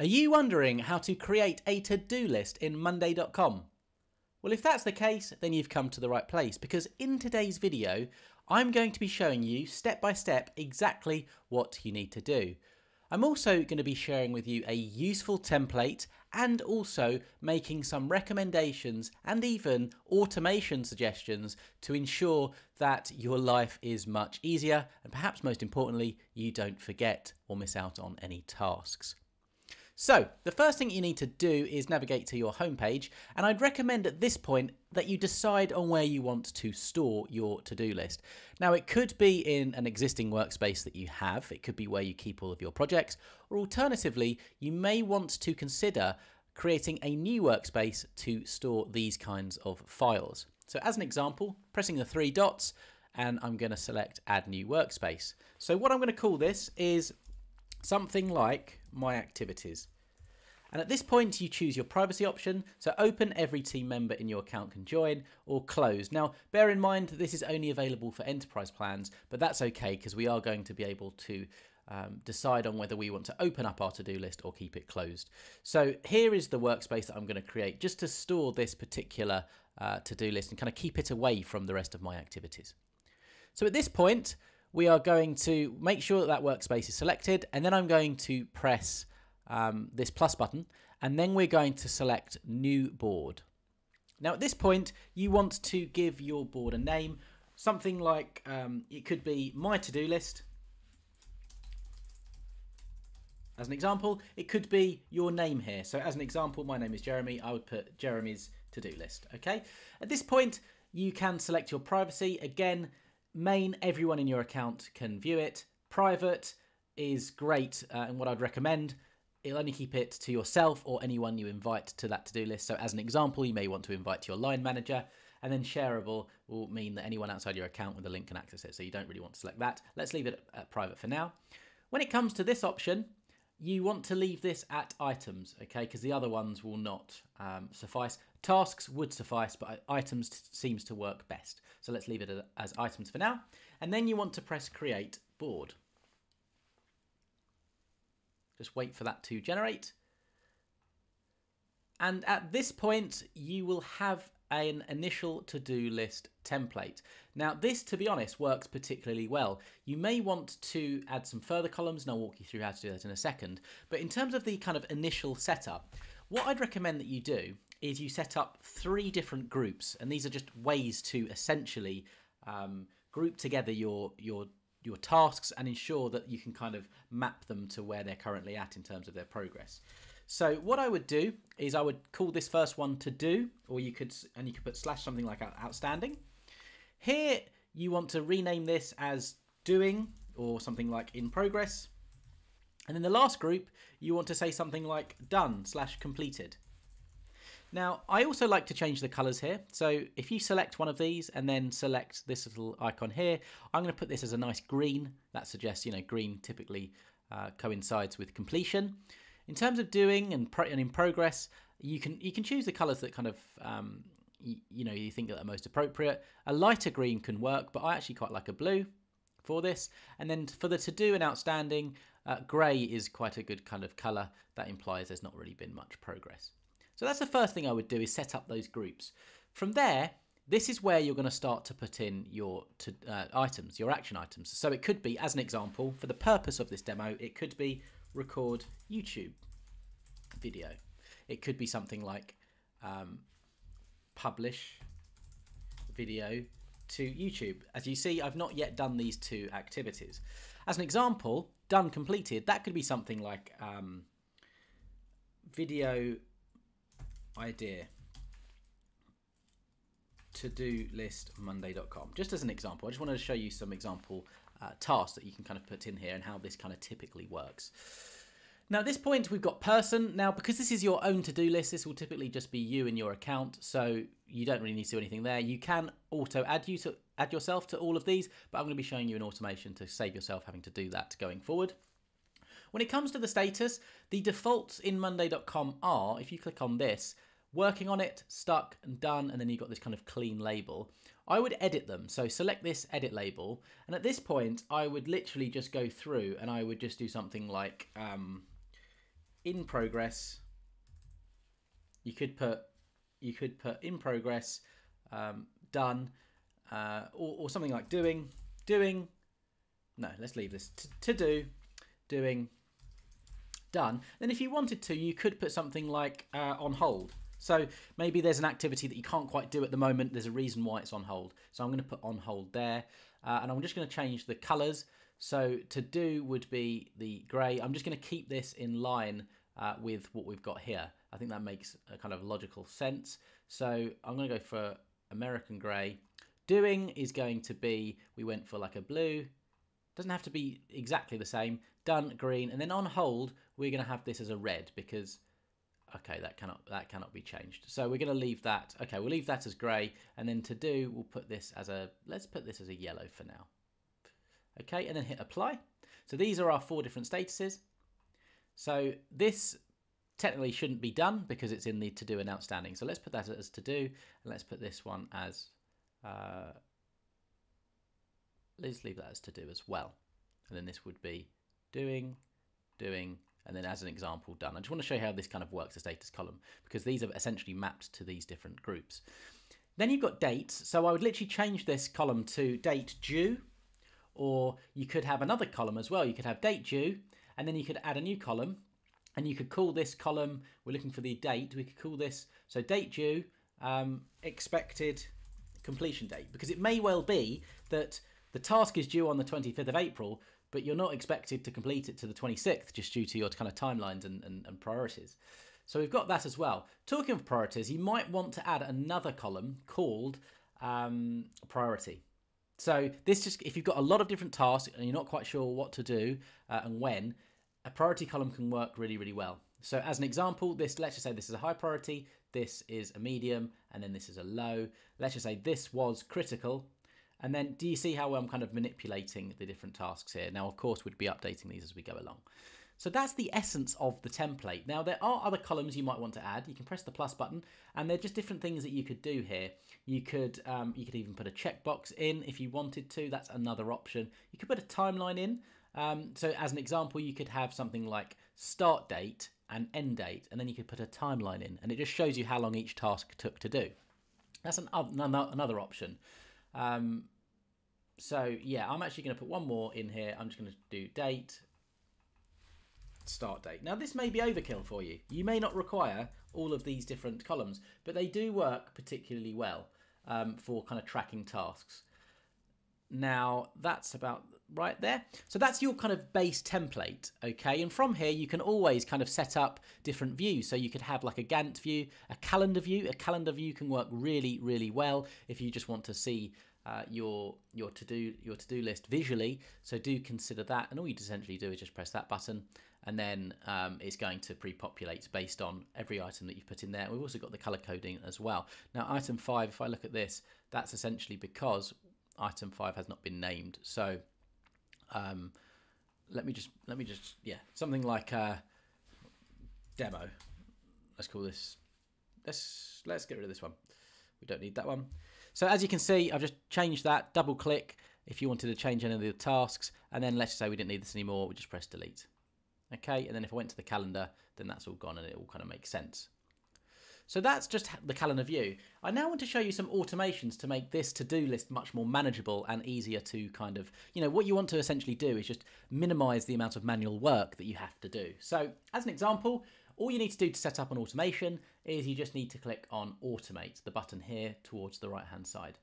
Are you wondering how to create a to-do list in Monday.com? Well, if that's the case, then you've come to the right place, because in today's video, I'm going to be showing you step by step exactly what you need to do. I'm also going to be sharing with you a useful template and also making some recommendations and even automation suggestions to ensure that your life is much easier and perhaps most importantly, you don't forget or miss out on any tasks. So the first thing you need to do is navigate to your homepage, and I'd recommend at this point that you decide on where you want to store your to-do list. Now it could be in an existing workspace that you have, it could be where you keep all of your projects, or alternatively you may want to consider creating a new workspace to store these kinds of files. So as an example, pressing the three dots and I'm going to select add new workspace. So what I'm going to call this is something like my activities. And at this point you choose your privacy option, so open every team member in your account can join, or close. Now bear in mind that this is only available for enterprise plans, but that's okay because we are going to be able to decide on whether we want to open up our to-do list or keep it closed. So here is the workspace that I'm going to create just to store this particular to-do list and kind of keep it away from the rest of my activities. So at this point we are going to make sure that that workspace is selected, and then I'm going to press this plus button, and then we're going to select new board. Now at this point you want to give your board a name, something like it could be my to-do list. As an example, it could be your name here. So as an example, my name is Jeremy, I would put Jeremy's to-do list. Okay, at this point you can select your privacy again. Main, everyone in your account can view it. Private is great, and what I'd recommend, it'll only keep it to yourself or anyone you invite to that to-do list. So as an example, you may want to invite your line manager. And then shareable will mean that anyone outside your account with a link can access it. So you don't really want to select that. Let's leave it at private for now. When it comes to this option, you want to leave this at items, okay, because the other ones will not suffice. Tasks would suffice, but items seems to work best. So let's leave it as items for now. And then you want to press create board. Just wait for that to generate. And at this point, you will have an initial to-do list template. Now this, to be honest, works particularly well. You may want to add some further columns, and I'll walk you through how to do that in a second. But in terms of the kind of initial setup, what I'd recommend that you do is you set up three different groups, and these are just ways to essentially group together your tasks and ensure that you can kind of map them to where they're currently at in terms of their progress. So what I would do is I would call this first one to do, or you could put slash something like outstanding. Here you want to rename this as doing or something like in progress. And in the last group, you want to say something like done slash completed. Now I also like to change the colors here. So if you select one of these and then select this little icon here, I'm going to put this as a nice green. That suggests, you know, green typically coincides with completion. In terms of doing and in progress, you can choose the colours that kind of you think that are most appropriate. A lighter green can work, but I actually quite like a blue for this. And then for the to do and outstanding, grey is quite a good kind of colour that implies there's not really been much progress. So that's the first thing I would do, is set up those groups. From there, this is where you're going to start to put in your items, your action items. So it could be, as an example, for the purpose of this demo, it could be record YouTube video. It could be something like publish video to YouTube. As you see, I've not yet done these two activities. As an example, done completed, that could be something like video idea to do list Monday.com, just as an example. I just wanted to show you some example tasks that you can kind of put in here and how this kind of typically works. Now at this point we've got person. Now because this is your own to-do list, this will typically just be you and your account, so you don't really need to do anything there. You can auto add yourself to all of these, but I'm going to be showing you an automation to save yourself having to do that going forward. When it comes to the status, the defaults in Monday.com are, if you click on this, working on it, stuck and done, and then you've got this kind of clean label. I would edit them, so select this edit label, and at this point I would literally just go through and I would just do something like in progress. You could put in progress, done, or something like doing. No, let's leave this to do, doing, done. Then if you wanted to, you could put something like on hold. So maybe there's an activity that you can't quite do at the moment. There's a reason why it's on hold. So I'm going to put on hold there, and I'm just going to change the colors. So to do would be the gray. I'm just going to keep this in line with what we've got here. I think that makes a kind of logical sense. So I'm going to go for American gray. Doing is going to be, we went for like a blue. Doesn't have to be exactly the same. Done, green, and then on hold, we're going to have this as a red because, okay, that cannot be changed. So we're going to leave that. Okay, we'll leave that as grey, and then to do, we'll put this as a, let's put this as a yellow for now. Okay, and then hit apply. So these are our four different statuses. So this technically shouldn't be done because it's in the to do and outstanding. So let's put that as to do, and let's put this one as, let's leave that as to do as well. And then this would be doing, and then as an example, done. I just want to show you how this kind of works, the status column, because these are essentially mapped to these different groups. Then you've got dates. So I would literally change this column to date due, or you could have another column as well. You could have date due, and then you could add a new column, and you could call this column, we're looking for the date, we could call this, so date due, expected completion date, because it may well be that the task is due on the 25th of April, but you're not expected to complete it to the 26th just due to your kind of timelines and priorities. So we've got that as well. Talking of priorities, you might want to add another column called priority. So this just, if you've got a lot of different tasks and you're not quite sure what to do and when, a priority column can work really, really well. So as an example, this, let's just say this is a high priority, this is a medium, and then this is a low. Let's just say this was critical. And then do you see how I'm kind of manipulating the different tasks here? Now, of course, we'd be updating these as we go along. So that's the essence of the template. Now, there are other columns you might want to add. You can press the plus button, and they're just different things that you could do here. You could even put a checkbox in if you wanted to. That's another option. You could put a timeline in. So as an example, you could have something like start date and end date, and then you could put a timeline in, and it just shows you how long each task took to do. That's another option. So yeah, I'm actually going to put one more in here. I'm just going to do date, start date. Now this may be overkill for you. You may not require all of these different columns, but they do work particularly well, for kind of tracking tasks. Now that's about right there. So that's your kind of base template. Okay. And from here, you can always kind of set up different views. So you could have like a Gantt view, a calendar view. A calendar view can work really, really well if you just want to see your to-do list visually. So do consider that. And all you essentially do is just press that button, and then it's going to pre-populate based on every item that you've put in there. We've also got the color coding as well. Now, item 5, if I look at this, that's essentially because item 5 has not been named. So let me just yeah, something like demo. Let's call this, let's get rid of this one. We don't need that one. So as you can see, I've just changed that. Double click if you wanted to change any of the tasks, and then let's say we didn't need this anymore, we just press delete. Okay, and then if I went to the calendar, then that's all gone and it all kind of makes sense. So that's just the calendar view. I now want to show you some automations to make this to-do list much more manageable and easier to kind of, you know, what you want to essentially do is just minimize the amount of manual work that you have to do. So as an example, all you need to do to set up an automation is you just need to click on automate, the button here towards the right-hand side.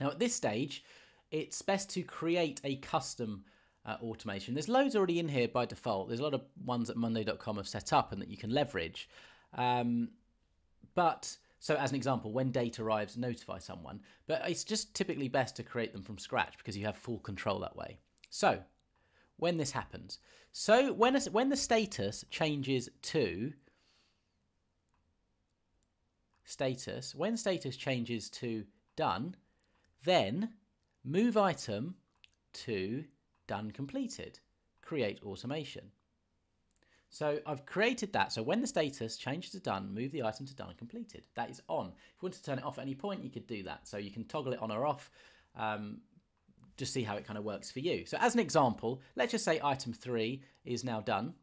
Now at this stage, it's best to create a custom automation. There's loads already in here by default. There's a lot of ones that Monday.com have set up and that you can leverage. But so as an example, when date arrives, notify someone, but it's just typically best to create them from scratch because you have full control that way. So when this happens, so when the status changes to status, when status changes to done, then move item to done completed, create automation. So I've created that. So when the status changes to done, move the item to done completed. That is on. If you want to turn it off at any point, you could do that. So you can toggle it on or off. Just see how it kind of works for you. So as an example, let's just say item 3 is now done.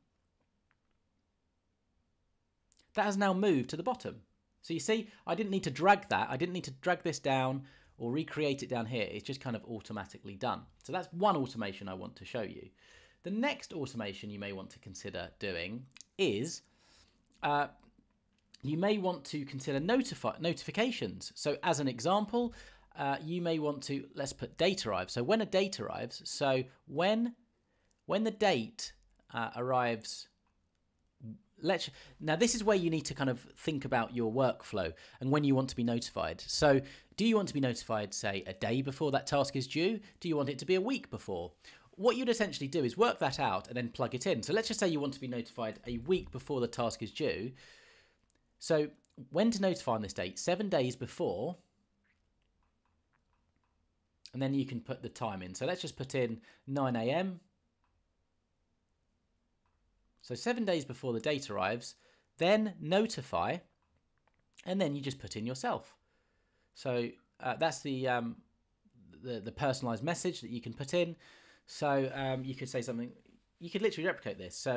that has now moved to the bottom. So you see, I didn't need to drag that. I didn't need to drag this down or recreate it down here. It's just kind of automatically done. So that's one automation I want to show you. The next automation you may want to consider doing is you may want to consider notifications. So as an example, you may want to, let's put date arrives. So when a date arrives, so when the date arrives, now this is where you need to kind of think about your workflow and when you want to be notified. So do you want to be notified, say, a day before that task is due? Do you want it to be a week before? What you'd essentially do is work that out and then plug it in. So let's just say you want to be notified a week before the task is due. So when to notify on this date, 7 days before, and then you can put the time in. So let's just put in 9 AM. So 7 days before the date arrives, then notify, and then you just put in yourself. So that's the personalized message that you can put in. So you could say something, you could literally replicate this. So,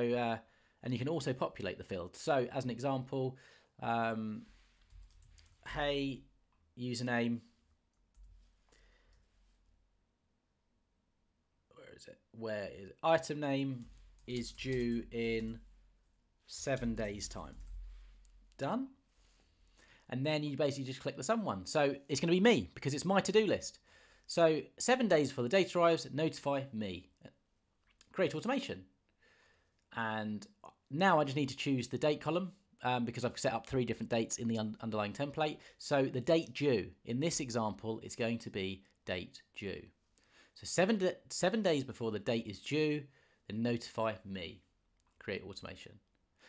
and you can also populate the field. So as an example, hey, username, where is it? Item name is due in 7 days time. Done. And then you basically just click the someone. So it's going to be me because it's my to-do list. So 7 days before the date arrives, notify me. Create automation. And now I just need to choose the date column because I've set up 3 different dates in the underlying template. So the date due, in this example, it's going to be date due. So seven days before the date is due, then notify me. Create automation.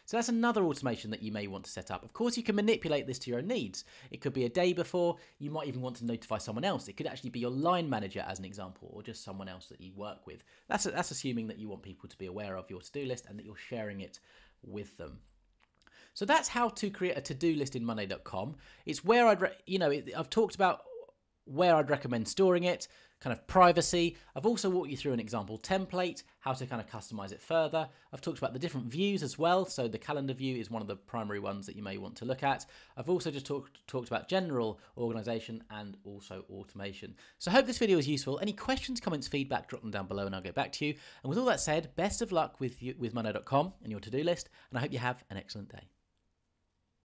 So that's another automation that you may want to set up. Of course, you can manipulate this to your own needs. It could be a day before. You might even want to notify someone else. It could actually be your line manager, as an example, or just someone else that you work with. That's assuming that you want people to be aware of your to-do list and that you're sharing it with them. So that's how to create a to-do list in Monday.com. It's where I've talked about where I'd recommend storing it, kind of privacy. I've also walked you through an example template, how to kind of customize it further. I've talked about the different views as well. So the calendar view is one of the primary ones that you may want to look at. I've also just talked about general organization and also automation. So I hope this video is useful. Any questions, comments, feedback, drop them down below and I'll get back to you. And with all that said, best of luck with Monday.com and your to-do list. And I hope you have an excellent day.